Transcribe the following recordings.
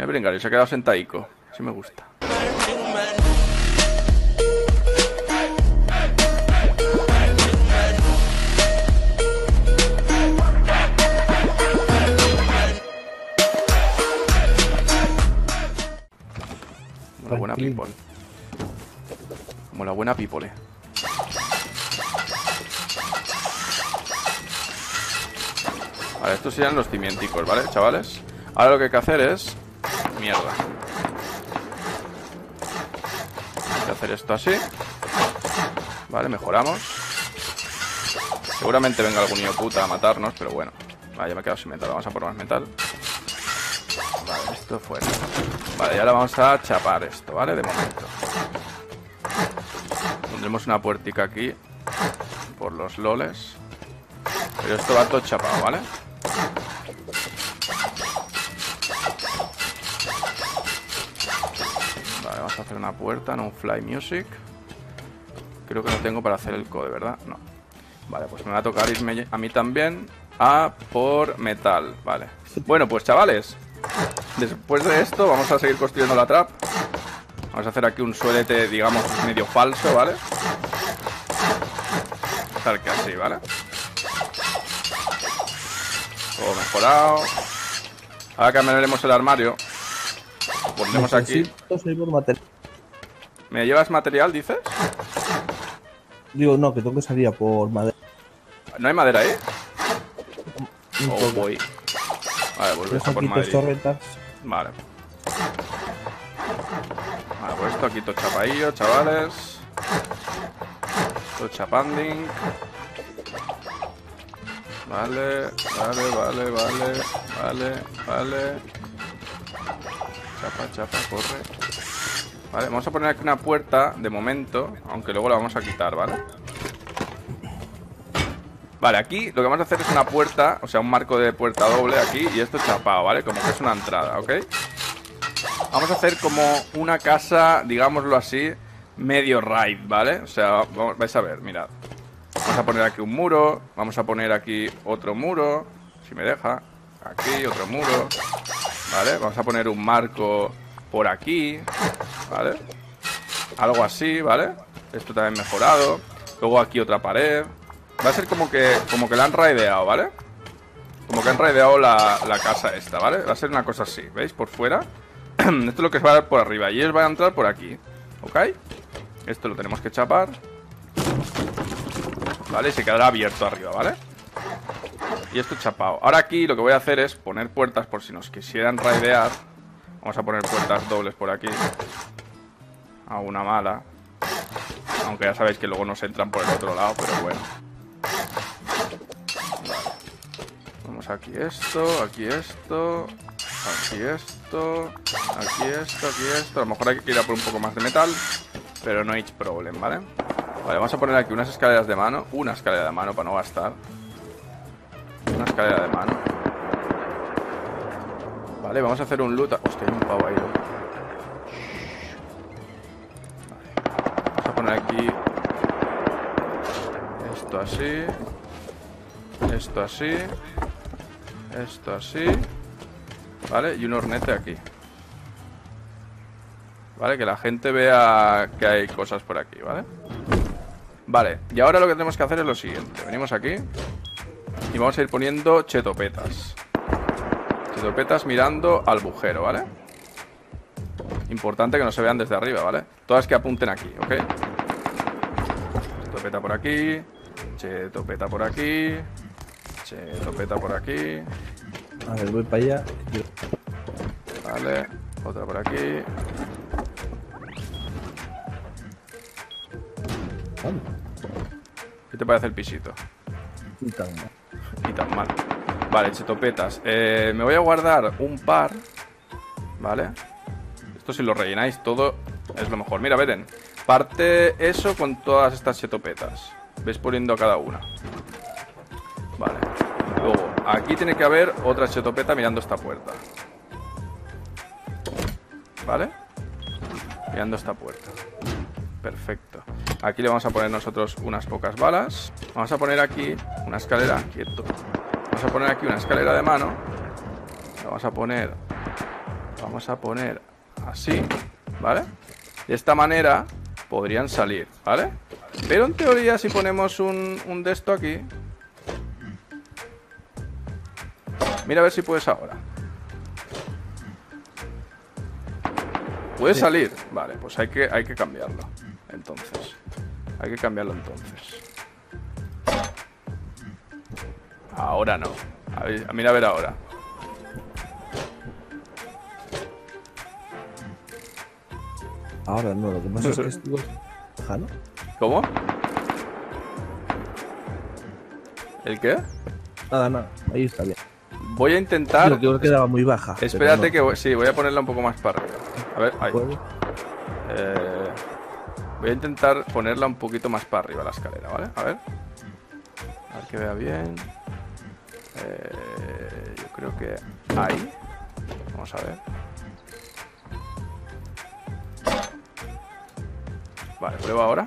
Mira, Berengario se ha quedado sentadico. Así me gusta. Como la buena people. Como la buena people, eh. Vale, estos serían los cimienticos, ¿vale, chavales? Ahora lo que hay que hacer es... mierda. Hay que hacer esto así. Vale, mejoramos. Seguramente venga algún hijo puta a matarnos, pero bueno. Vale, ya me he quedado sin metal. Vamos a por más metal. Vale, esto fuera. Vale, ya ahora vamos a chapar esto, ¿vale? De momento. Pondremos una puertica aquí. Por los loles. Pero esto va todo chapado, ¿vale? Vale, vamos a hacer una puerta, no un fly music. Creo que no tengo para hacer el code, ¿verdad? No. Vale, pues me va a tocar irme a mí también a por metal, vale. Bueno, pues chavales, después de esto vamos a seguir construyendo la trap. Vamos a hacer aquí un suelete, digamos, medio falso, ¿vale? Tal que así, ¿vale? Todo mejorado. Ahora cambiaremos el armario. Lo pondremos aquí. ¿Me llevas material, dices? Digo, no, que tengo que salir a por madera. ¿No hay madera ahí? Oh, voy. Vale, volvemos a por madera. Vale. Vale, pues esto aquí todo chapaillo, chavales. Todo chapanding. Vale. Chapa, corre. Vale, vamos a poner aquí una puerta de momento, aunque luego la vamos a quitar, ¿vale? Vale, aquí lo que vamos a hacer es una puerta, o sea, un marco de puerta doble aquí y esto chapado, ¿vale? Como que es una entrada, ¿ok? Vamos a hacer como una casa, digámoslo así, medio raid, ¿vale? O sea, vais a ver, mirad. Vamos a poner aquí un muro. Vamos a poner aquí otro muro. Si me deja. Aquí otro muro. Vale, vamos a poner un marco por aquí. Vale. Algo así, ¿vale? Esto también mejorado. Luego aquí otra pared. Va a ser como que la han raideado, ¿vale? Como que han raideado la casa esta, ¿vale? Va a ser una cosa así, ¿veis? Por fuera. Esto es lo que va a dar por arriba. Y ellos van a entrar por aquí, ¿ok? Esto lo tenemos que chapar. Vale, y se quedará abierto arriba, ¿vale? Y esto chapado. Ahora aquí lo que voy a hacer es poner puertas por si nos quisieran raidear. Vamos a poner puertas dobles por aquí. A una mala. Aunque ya sabéis que luego nos entran por el otro lado, pero bueno. Vale. Vamos aquí esto, aquí esto, aquí esto, aquí esto, aquí esto. A lo mejor hay que ir a por un poco más de metal, pero no hay problem, ¿vale? Vale, vamos a poner aquí unas escaleras de mano. Una escalera de mano para no gastar. Una escalera de mano. Vale, vamos a hacer un loot. Hostia, hay un pavo ahí. Vale. Vamos a poner aquí esto así. Esto así. Esto así. Vale, y un hornete aquí. Vale, que la gente vea que hay cosas por aquí, ¿vale? Vale, y ahora lo que tenemos que hacer es lo siguiente. Venimos aquí y vamos a ir poniendo chetopetas. Chetopetas mirando al agujero, ¿vale? Importante que no se vean desde arriba, ¿vale? Todas que apunten aquí, ¿ok? Chetopeta por aquí. Chetopeta por aquí. Chetopeta por aquí. A ver, voy para allá. Vale, otra por aquí. ¿Qué te parece el pisito? Y tan mal. Y tan mal. Vale, chetopetas. Me voy a guardar un par. ¿Vale? Esto si lo rellenáis todo es lo mejor. Mira, Beren. Parte eso con todas estas chetopetas. Ves poniendo cada una. Vale. Luego, aquí tiene que haber otra chetopeta mirando esta puerta. ¿Vale? Mirando esta puerta. Perfecto. Aquí le vamos a poner nosotros unas pocas balas. Vamos a poner aquí una escalera. Quieto. Vamos a poner aquí una escalera de mano. La vamos a poner a vamos a poner así, ¿vale? De esta manera podrían salir, ¿vale? Pero en teoría si ponemos un de esto aquí... Mira a ver si puedes ahora. ¿Puede salir? Vale, pues hay que cambiarlo. Entonces, hay que cambiarlo entonces. Ahora no. A ver, mira a ver ahora. Ahora no, lo que pasa es que estuvo lejano. ¿Cómo? ¿El qué? Nada, nada, ahí está bien. Voy a intentar... Lo que quedaba muy baja. Espérate no. Que voy... Sí, voy a ponerla un poco más para arriba. A ver, ahí. Voy a intentar ponerla un poquito más para arriba la escalera, ¿vale? A ver. A ver que vea bien. Yo creo que ahí. Vamos a ver. Vale, prueba ahora.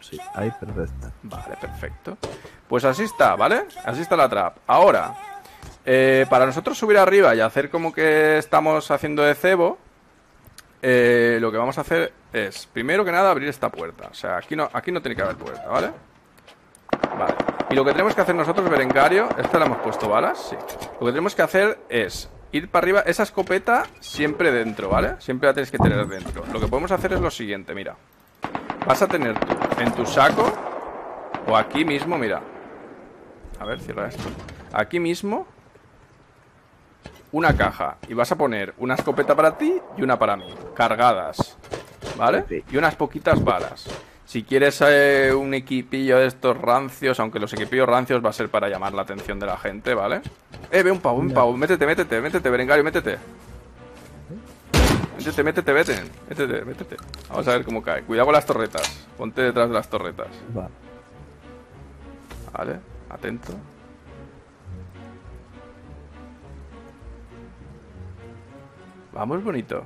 Sí, ahí perfecta. Vale, perfecto. Pues así está, ¿vale? Así está la trap. Ahora, para nosotros subir arriba y hacer como que estamos haciendo de cebo, lo que vamos a hacer es, primero que nada, abrir esta puerta. O sea, aquí no tiene que haber puerta, ¿vale? Vale. Y lo que tenemos que hacer nosotros, Berengario, esta la hemos puesto balas, sí. Lo que tenemos que hacer es ir para arriba, esa escopeta siempre dentro, ¿vale? Siempre la tienes que tener dentro. Lo que podemos hacer es lo siguiente, mira. Vas a tener tú, en tu saco, o aquí mismo, mira. A ver, cierra esto. Aquí mismo una caja. Y vas a poner una escopeta para ti y una para mí. Cargadas, ¿vale? Sí. Y unas poquitas balas. Si quieres un equipillo de estos rancios, aunque los equipillos rancios va a ser para llamar la atención de la gente, ¿vale? Ve un pavo, un pavo. Métete, Berengario, métete. Métete. Vamos a ver cómo cae. Cuidado con las torretas. Ponte detrás de las torretas. Vale, atento. Vamos, bonito.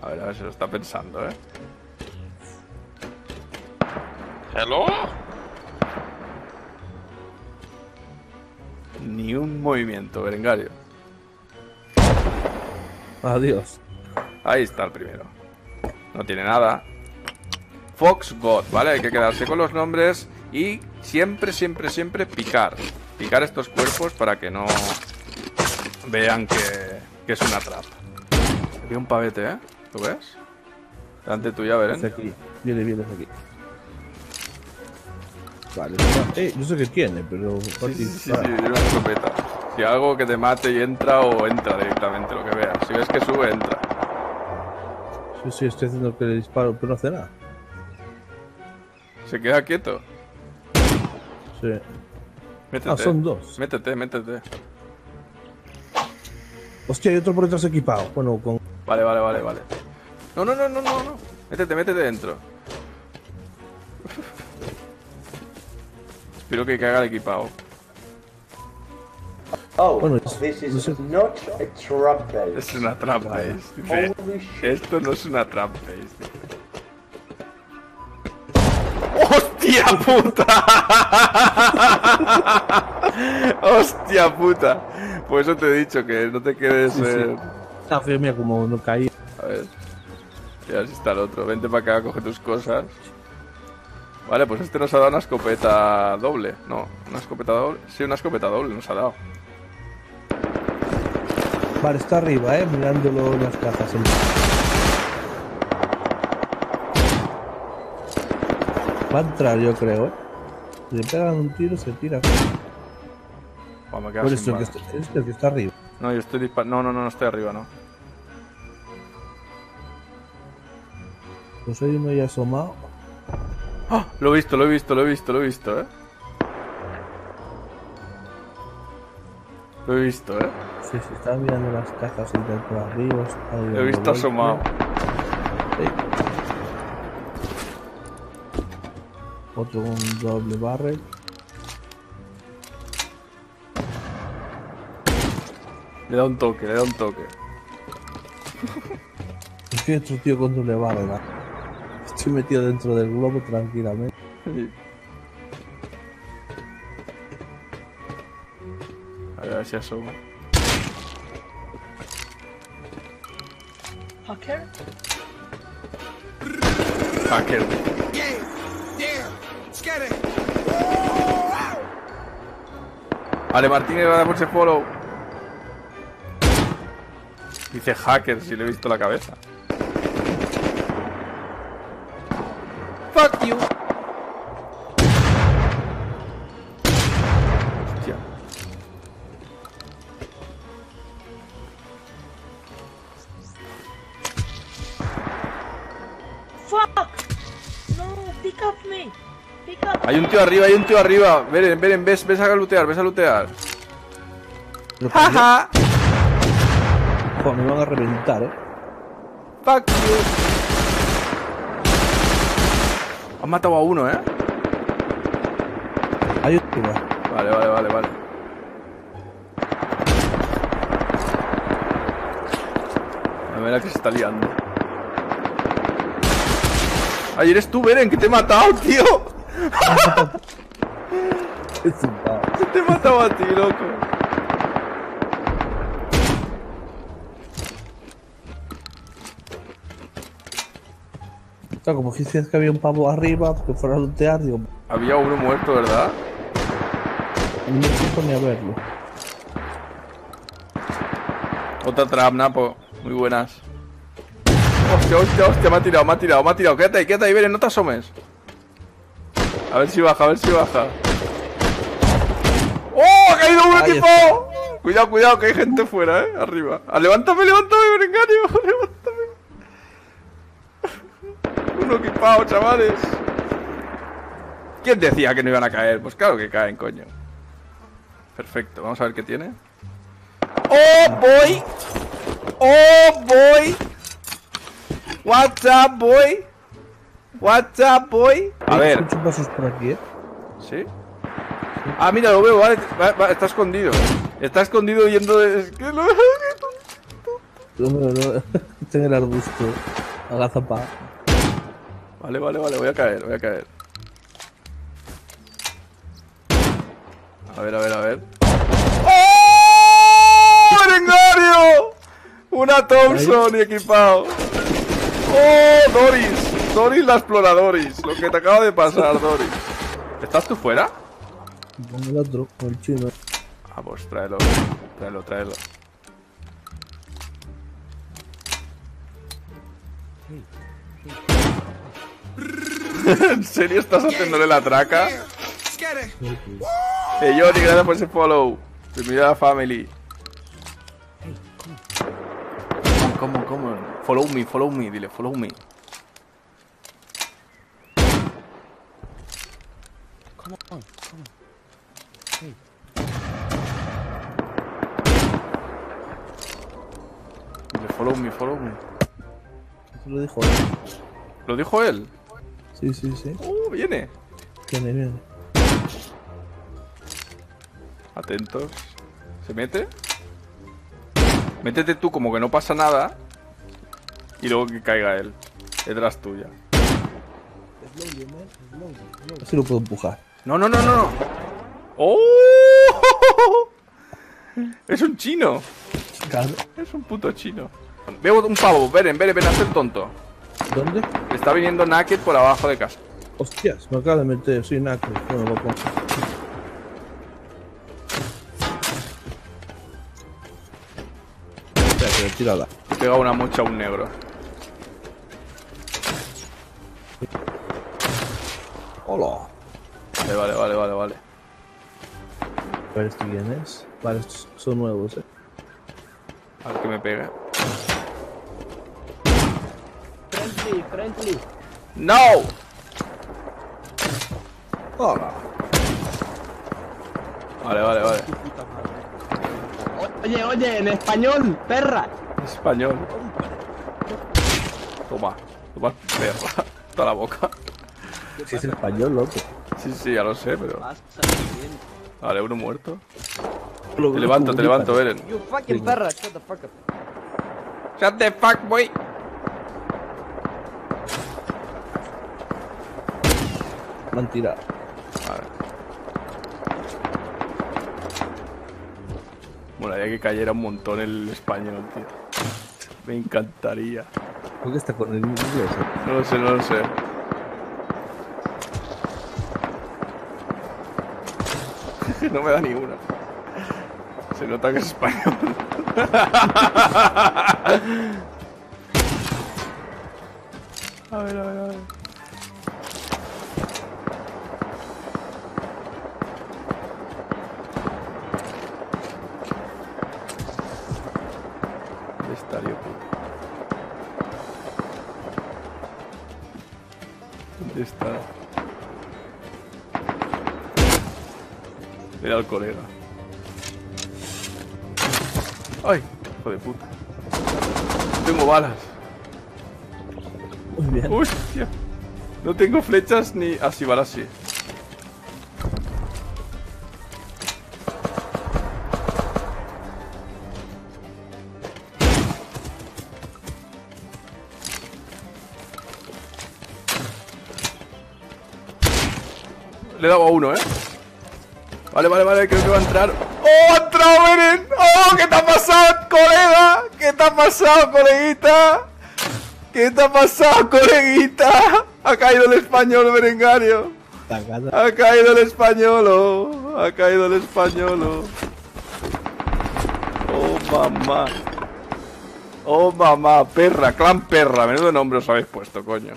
A ver, se lo está pensando, ¿eh? ¿Hello? Ni un movimiento, Berengario. Adiós. Ahí está el primero. No tiene nada. Fox God, ¿vale? Hay que quedarse con los nombres y siempre picar. Picar estos cuerpos para que no vean que es una trap. Aquí un pavete, ¿eh? ¿Lo ves? Delante tuya, Beren. Viene aquí. Vale, no sé qué tiene, pero... Sí, tiene una escopeta. Si algo que te mate y entra, o entra directamente, lo que veas. Si ves que sube, entra. Sí, estoy haciendo que le disparo, pero no hace nada. ¿Se queda quieto? Sí. Métete. Ah, son dos. Métete. Hostia, hay otro por detrás equipado. Bueno, con... Vale. No. Métete dentro. Espero que caiga el equipado. Oh, bueno, this is not a trap base. Es una trap base. Dice, esto no es una trap base. ¡Hostia puta! ¡Hostia puta! Por eso te he dicho que no te quedes... Sí. Mira como no caí. A ver. Ya si está el otro. Vente para acá, coge tus cosas. Vale, pues este nos ha dado una escopeta doble. No, una escopeta doble. Sí, una escopeta doble nos ha dado. Vale, está arriba, mirándolo en las cajas. Va a entrar, yo creo, Si le pegan un tiro, se tira. Oh, me por eso, es el que está arriba. No, yo estoy disparando. No estoy arriba, no. Pues ahí me he asomado. ¡Oh! Lo he visto, Lo he visto. Sí, se están mirando las cajas por arriba. Lo he visto asomado. Sí. Otro un doble barrel. Le da un toque. Es que otro tío con doble barrel. Estoy metido dentro del globo tranquilamente. Sí. Gracias, Hugo. Hacker. Hacker. Vale, Martínez, va a dar mucho follow. Dice hacker, si le he visto la cabeza. Fuck you. Hostia. Fuck. No, pick up me. Pick up. Hay un tío arriba, hay un tío arriba. Ven, ven, ves a lootear, ves a lootear. Jaja. Me van a reventar, Fuck you. Han matado a uno, Hay otro. Vale, vale, vale, vale. A ver, la que se está liando. Ay, eres tú, Beren, que te he matado, tío. Te he matado a ti, loco. Claro, como dices que había un pavo arriba, que fuera a lootear, digo... Había uno muerto, ¿verdad? No se pone a verlo. Otra trap, Napo. Muy buenas. Hostia, hostia, hostia, me ha tirado, me ha tirado, me ha tirado. Quédate ahí, Beren, no te asomes. A ver si baja, a ver si baja. ¡Oh, ha caído un equipo! Cuidado, cuidado, que hay gente fuera, arriba. Ah, levántame, levántame, Berengario, levántame. Uno equipado, chavales. ¿Quién decía que no iban a caer? Pues claro que caen, coño. Perfecto, vamos a ver qué tiene. ¡Oh, boy! ¡Oh, boy! ¡What's up, boy! ¡What's up, boy! A ver. Muchos pasos por aquí, ¿Sí? Ah, mira, lo veo, vale. Está escondido. Está escondido yendo de... Es que no... No. Está en el arbusto. Agazapado. Vale, vale, vale, voy a caer, voy a caer. A ver, a ver, a ver. ¡Oh! ¡Berengario! Una Thompson y equipado. ¡Oh! Doris. Doris la exploradoris. Lo que te acaba de pasar, Doris. ¿Estás tú fuera? Con el otro, con el chino. Ah, pues tráelo. Tráelo, tráelo. ¿En serio estás haciéndole la traca? Hey, Johnny, gracias por ese follow. Bienvenido a la family. ¿Cómo? Follow me, dile, follow me. Come on. Hey. Dile, follow me. Eso lo dijo él. ¿Lo dijo él? Sí. Viene. Viene. Atentos. ¿Se mete? Métete tú como que no pasa nada. Y luego que caiga él. Detrás tuya. Así lo puedo empujar. No. ¡Oh! Es un chino. Claro. Es un puto chino. Veo un pavo. Ven, haz el tonto. ¿Dónde? Está viniendo Naked por abajo de casa. Hostias, me acaba de meter, soy Naked. Bueno, loco. Espera, que le tirada. He pegado una mocha a un negro. Hola. Vale. A ver, ¿esto quién es? Vale, estos son nuevos, A ver que me pega. Friendly. No. Hola. Vale. Oye, en español, perra. Español. Toma, perra. Toda la boca. Si es español, loco. Sí, ya lo sé, pero. Vale, uno muerto. Te levanto, Beren. You fucking perra, shut the fuck up. Shut the fuck, boy. Mentira. Vale. molaría que cayera un montón el español, tío. Me encantaría. Creo que está con el inglés. No lo sé, no lo sé. No me da ni una. Se nota que es español. A ver, a ver, a ver. Estadio puto. ¿Dónde está? Mira al colega. ¡Ay! Hijo de puta. Tengo balas. ¡Hostia! No tengo flechas ni... así, balas sí. Le he dado a uno, ¿eh? Vale, vale, vale, creo que va a entrar. ¡Oh, ha entrado, Beren! ¡Oh, qué te ha pasado, colega! ¿Qué te ha pasado, coleguita? ¿Qué te ha pasado, coleguita? Ha caído el español, Berengario. Ha caído el españolo. Ha caído el españolo. Oh, mamá. Oh, mamá, perra, clan perra. Menudo nombre os habéis puesto, coño.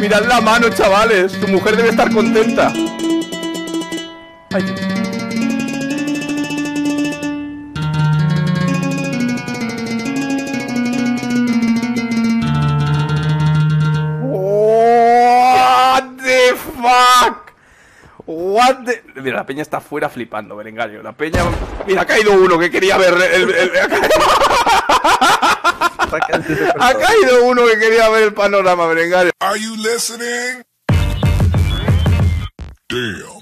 Mirad la mano, chavales. Tu mujer debe estar contenta. Ay. What the fuck? What the... Mira, la peña está fuera flipando, Berengario. La peña... Mira, ha caído uno que quería ver Ha caído uno que quería ver el panorama, Berengario. Are you listening? Damn.